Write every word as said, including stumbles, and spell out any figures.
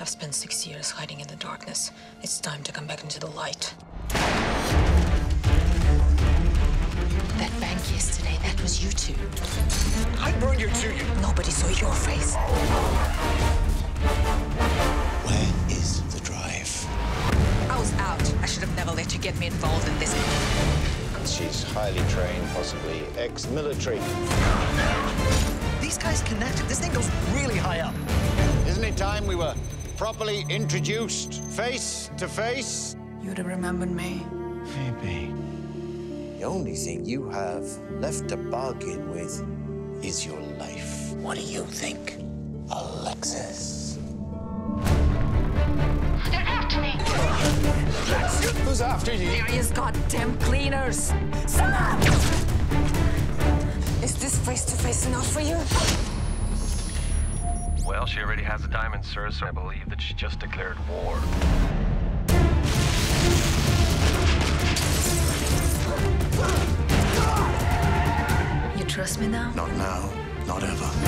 I've spent six years hiding in the darkness. It's time to come back into the light. That bank yesterday, that was you two. I burned you to you. Nobody saw your face. Where is the drive? I was out. I should have never let you get me involved in this. She's highly trained, possibly ex-military. These guys connected. This thing goes really high up. Isn't it time we were properly introduced, face to face? You'd have remembered me. Phoebe. The only thing you have left to bargain with is your life. What do you think, Alexis? They're after me! Who's after you? Various goddamn cleaners! Someone! Is this face-to-face enough for you? Well, she already has the diamond, sir, so I believe that she just declared war. You trust me now? Not now. Not ever.